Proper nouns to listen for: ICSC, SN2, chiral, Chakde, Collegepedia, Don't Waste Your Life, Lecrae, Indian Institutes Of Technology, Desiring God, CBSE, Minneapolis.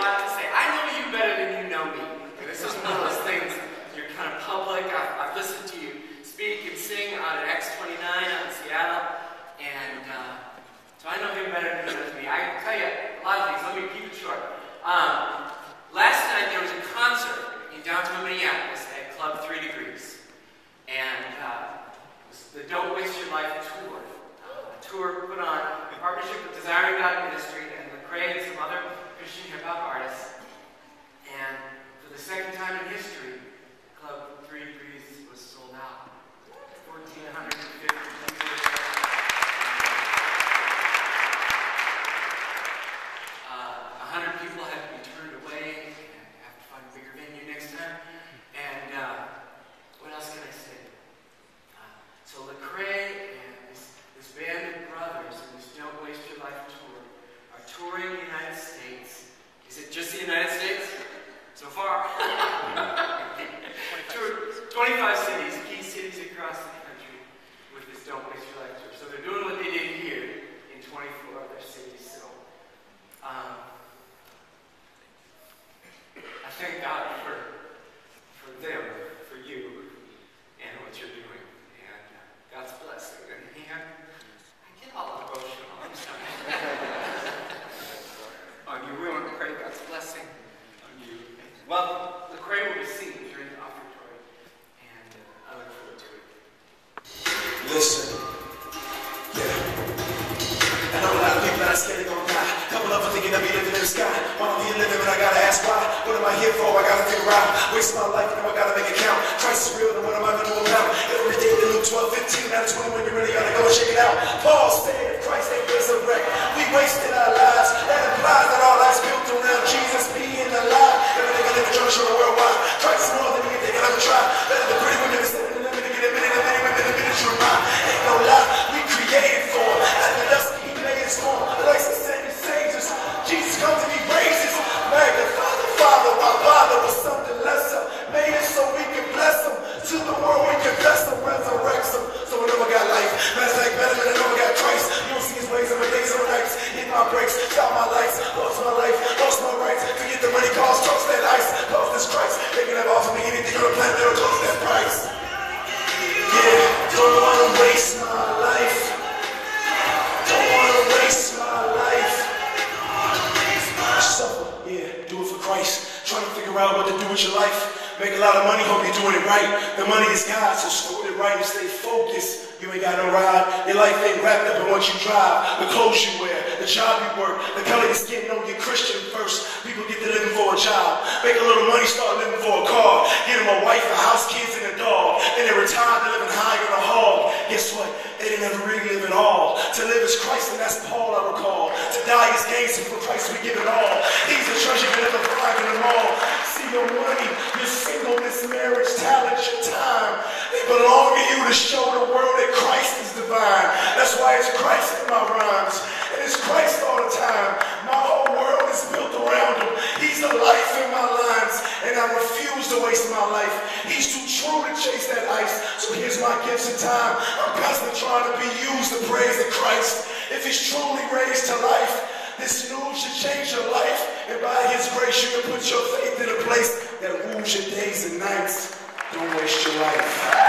lot to say. I know you better than you know me. And this is one of those things, you're kind of public. I've listened to you speak and sing out at X29 out in Seattle, and so I know him better than he knows me. I can tell you a lot of things. Let me keep it short. Last night there was a concert in downtown Minneapolis at Club 3 Degrees, and it was the Don't Waste Your Life tour. A tour put on in partnership with Desiring God Ministry and Lecrae and some other Christian hip hop artists. And for the second time in history, Club 3 Degrees was sold out. 1,450 people. Don't waste your life.